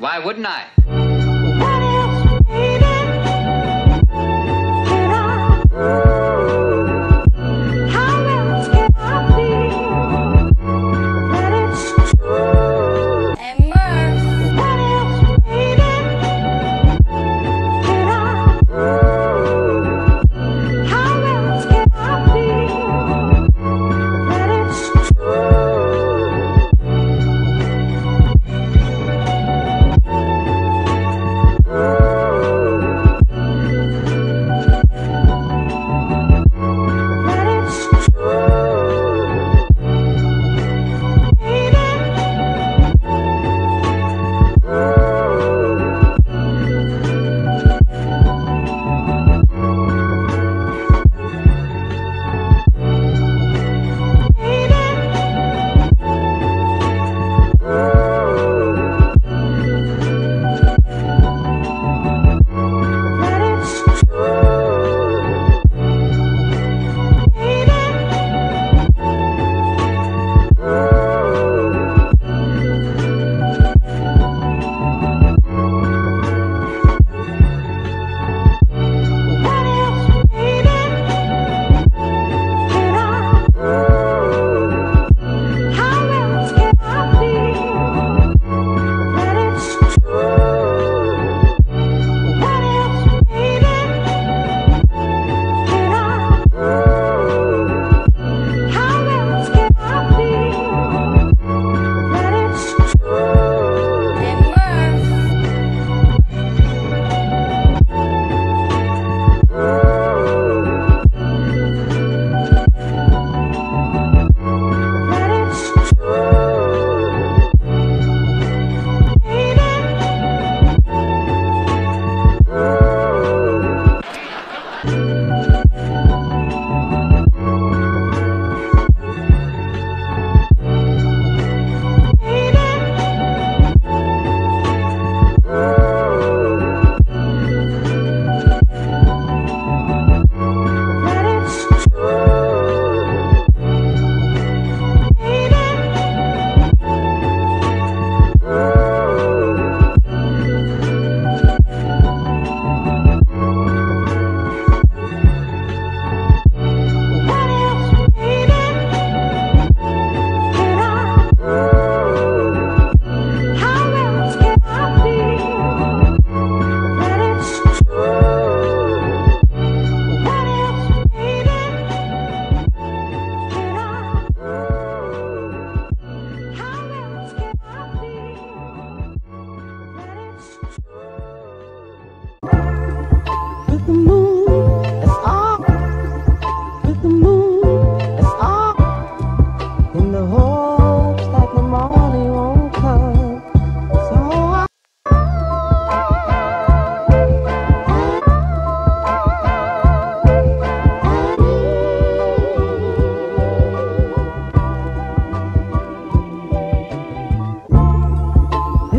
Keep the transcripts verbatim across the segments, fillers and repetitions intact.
Why wouldn't I?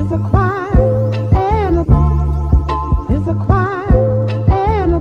It's a cry and a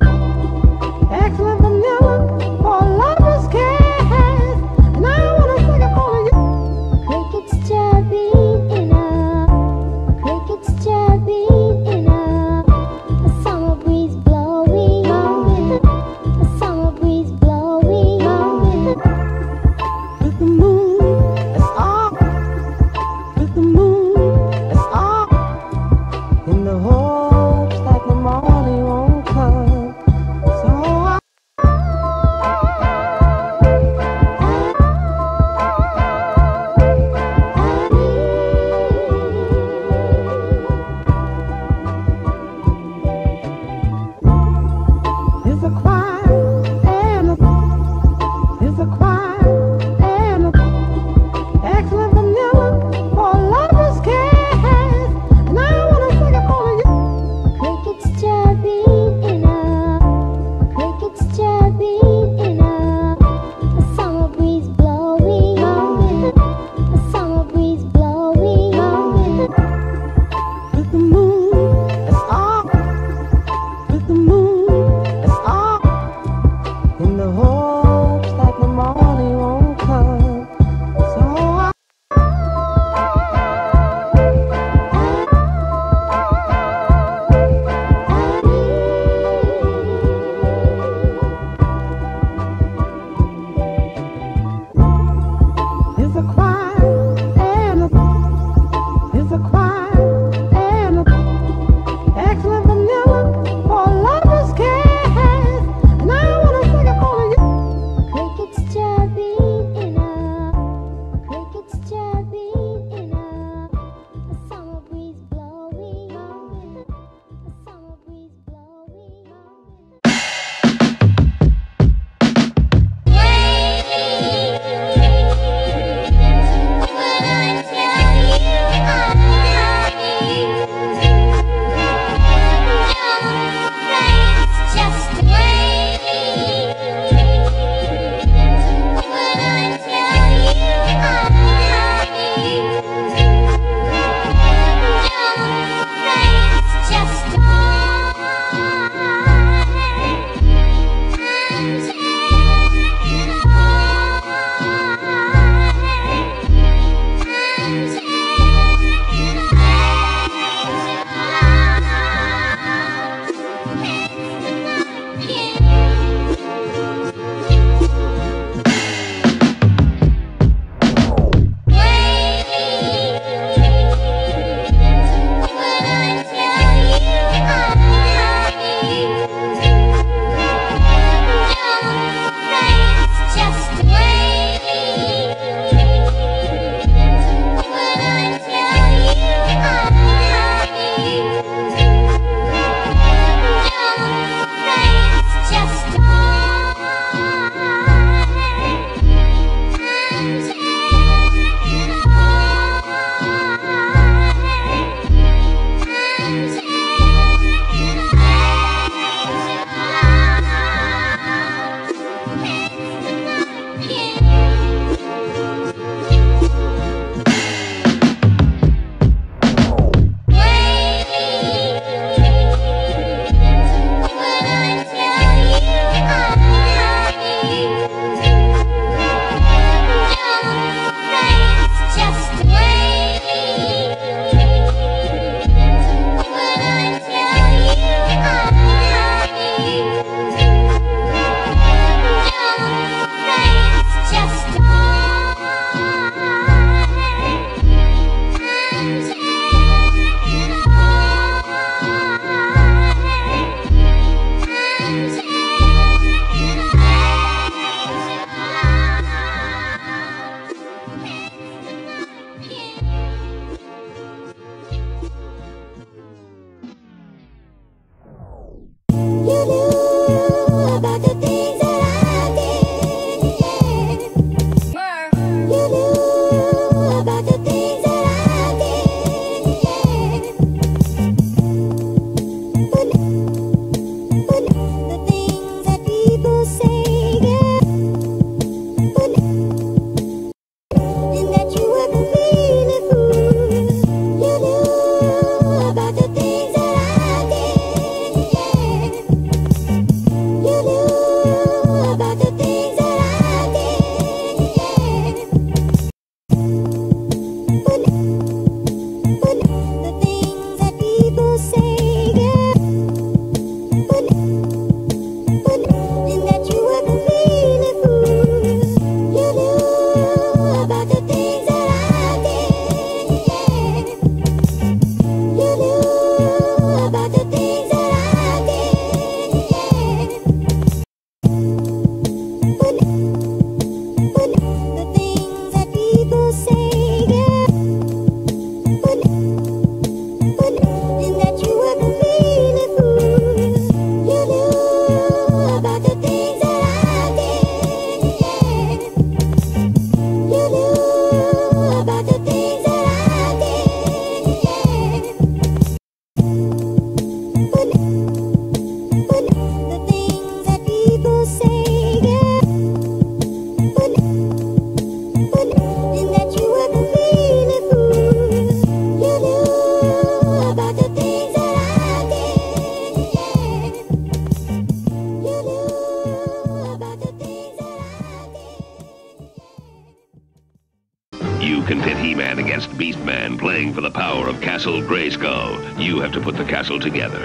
playing for the power of Castle Grayskull. You have to put the castle together.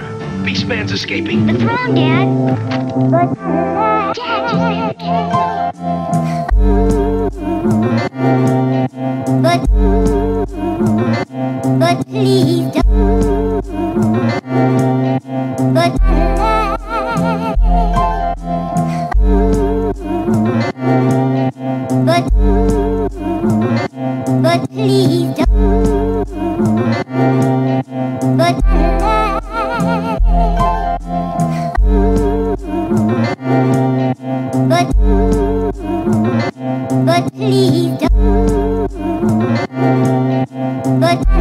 Beastman's escaping. The throne, Dad. Dad, But... But please don't... But... But... But please don't... But... But... But please don't... But, but,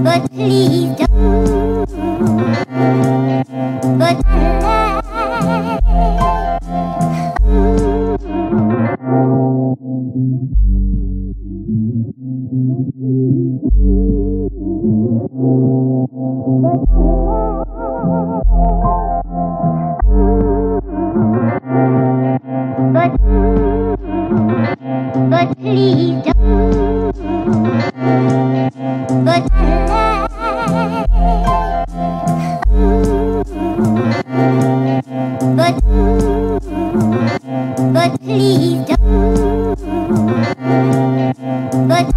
but please don't. But, But, but please don't. But,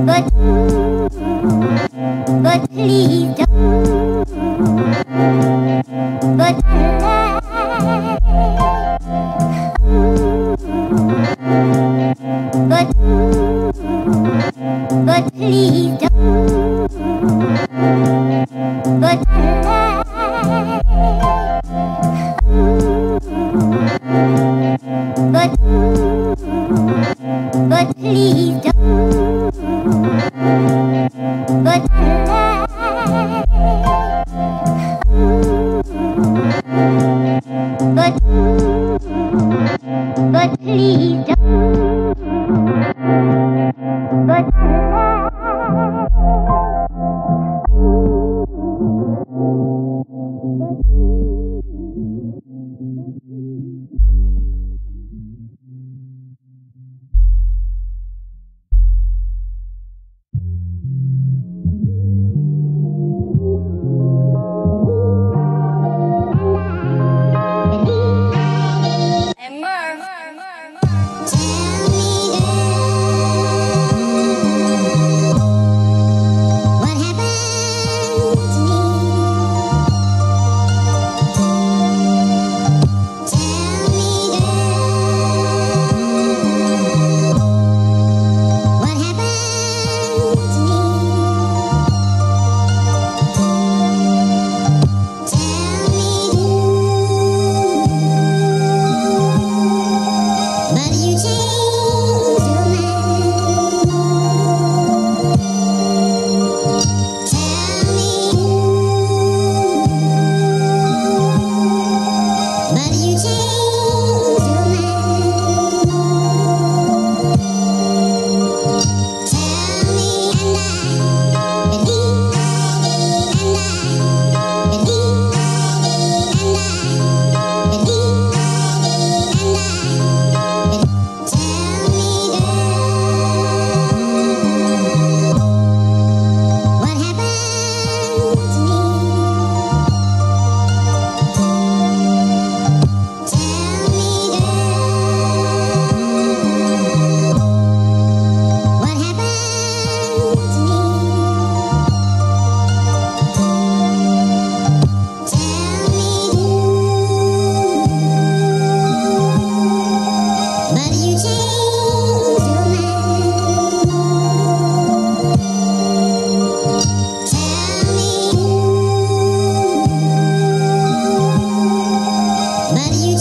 but, but please don't. But, but, but please don't. But, but, but please don't. But, but, but please don't. But please don't. But, but, but please don't. But, but, but please don't. Yeah.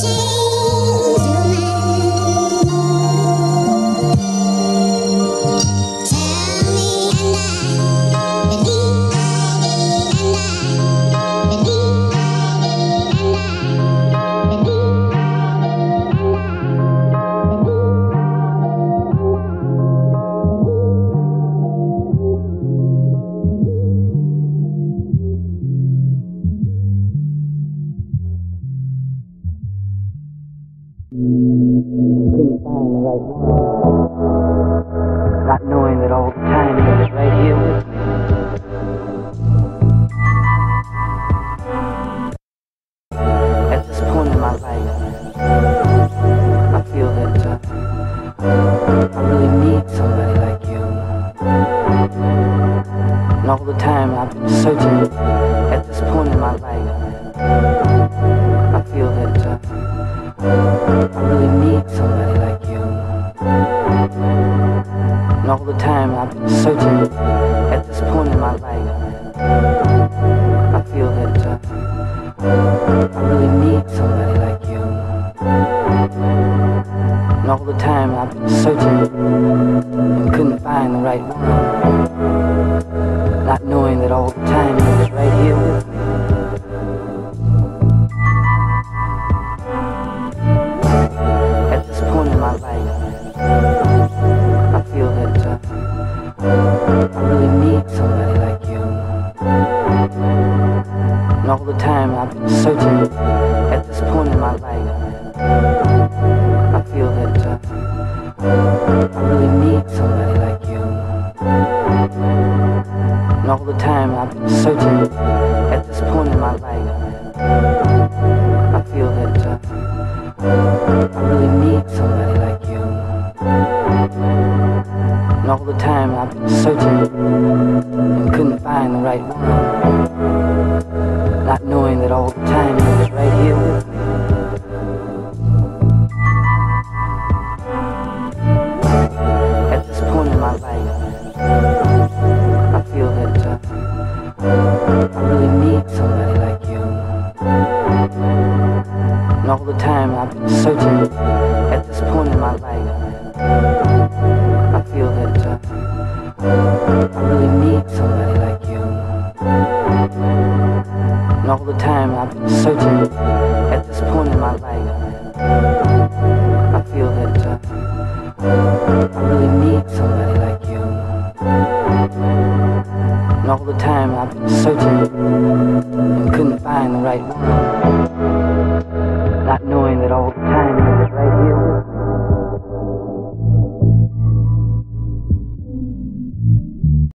Not knowing that all the time